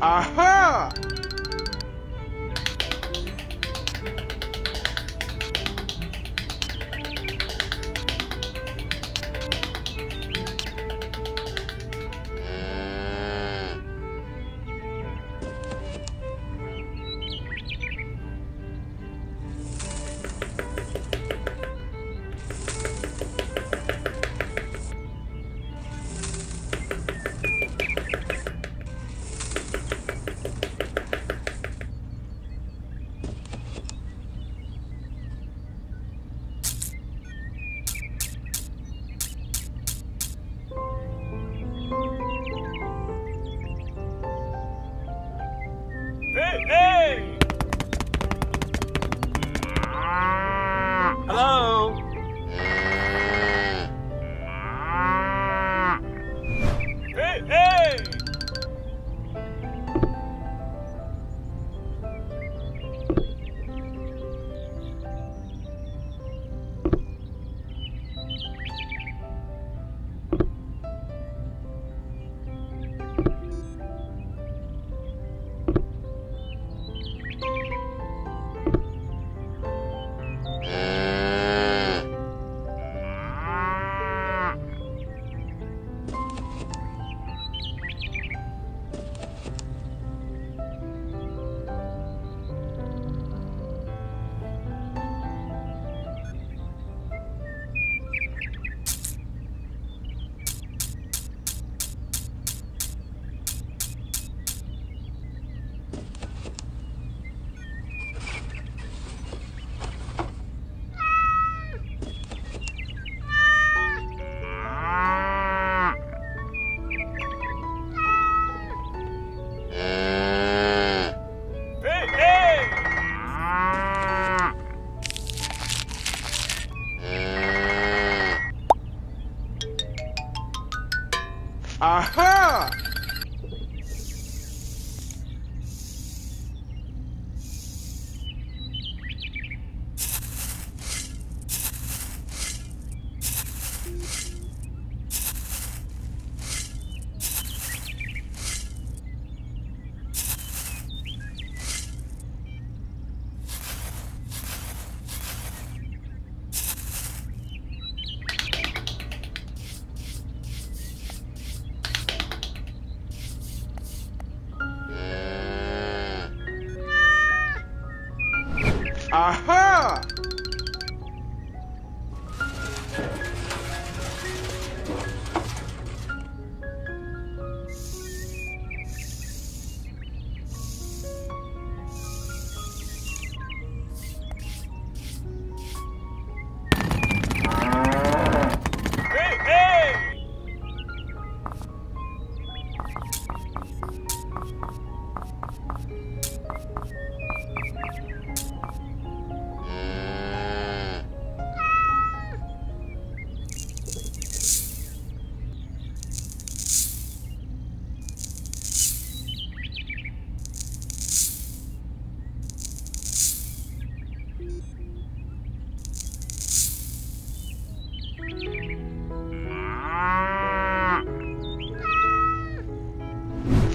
Aha! Aha!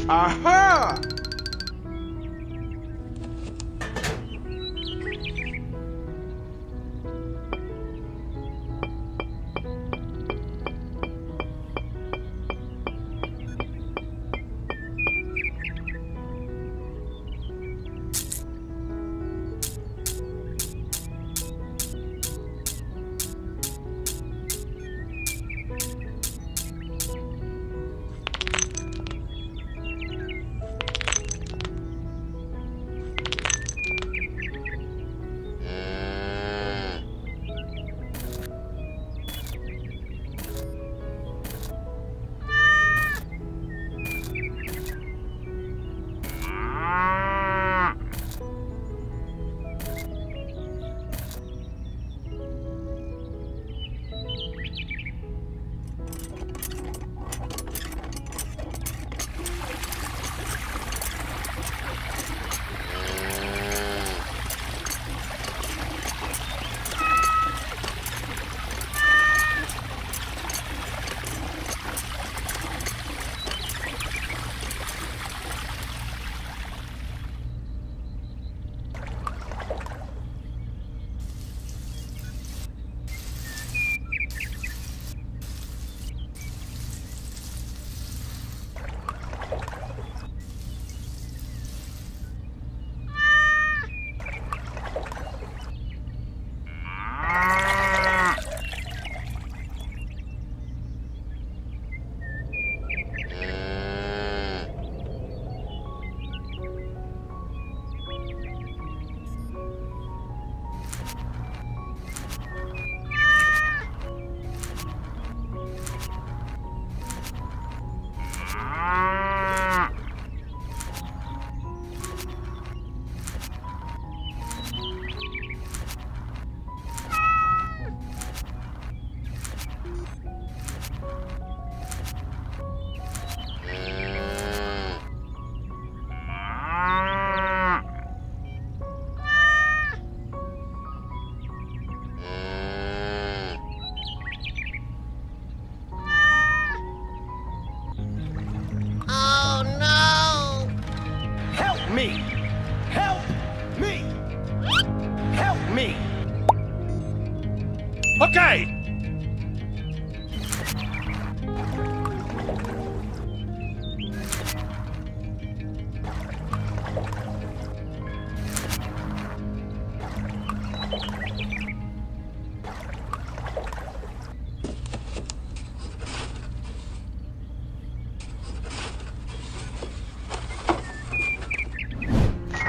Aha! Aha!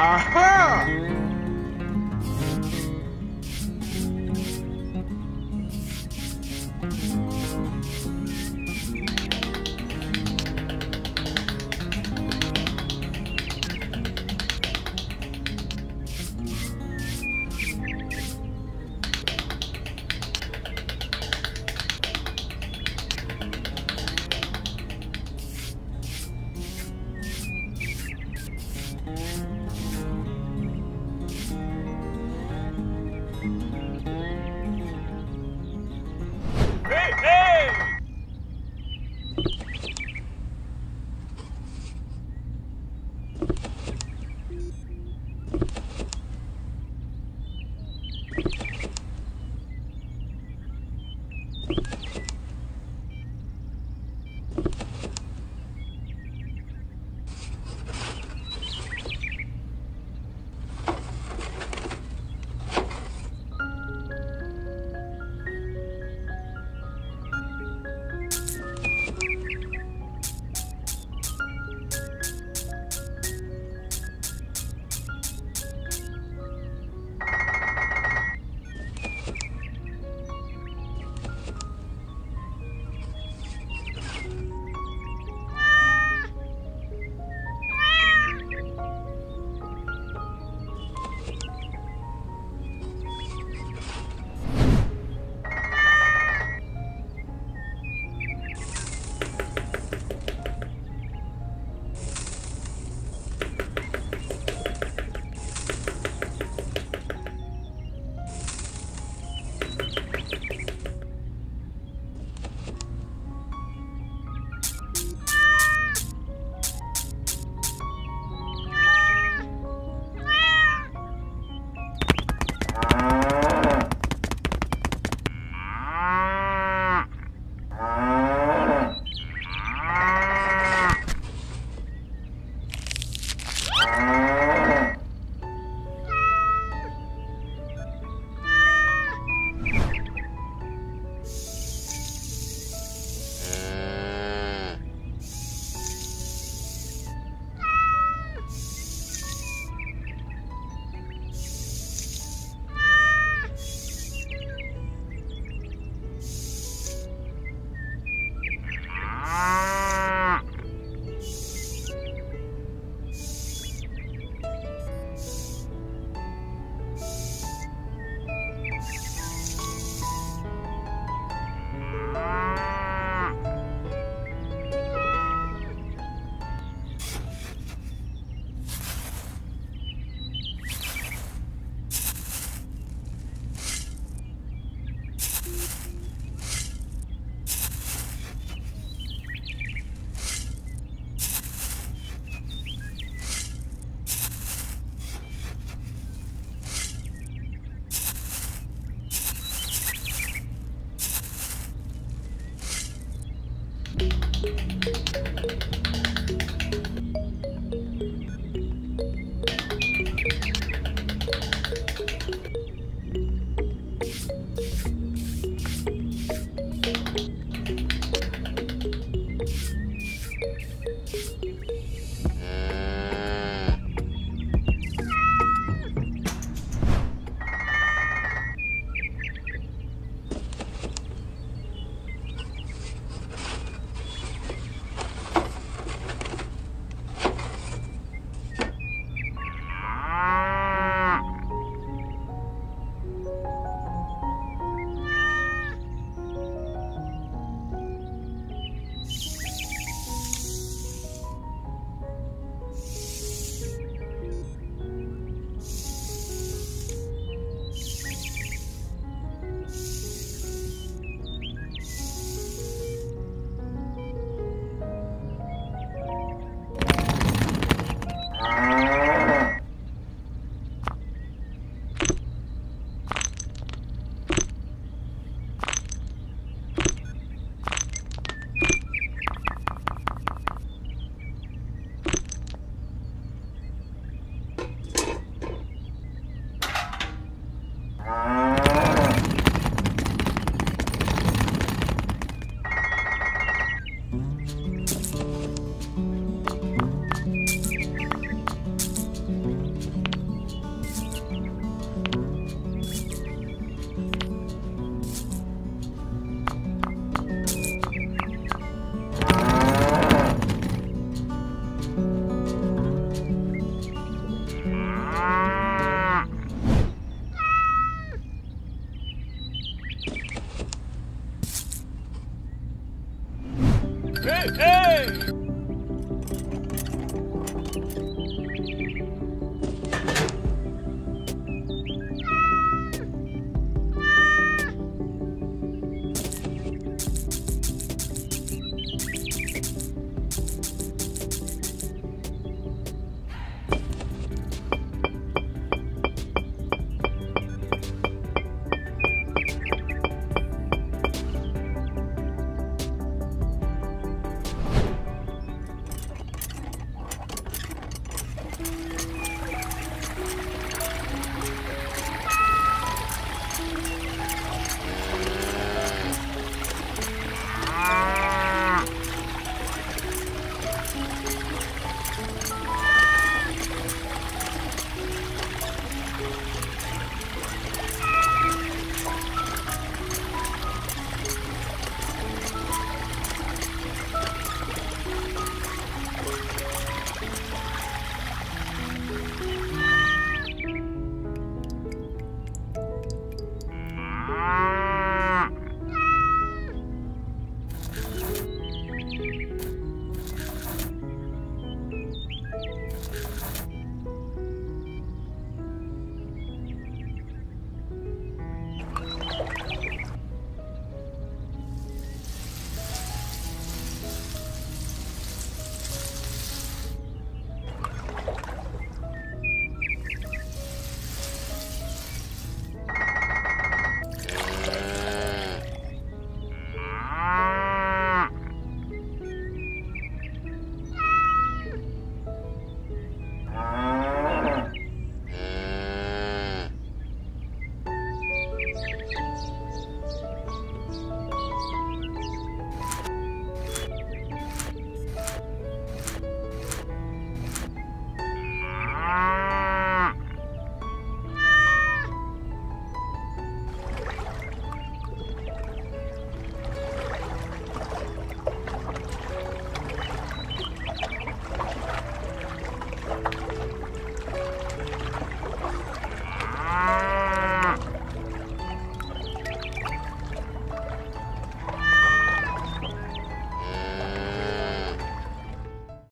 Aha! Hey!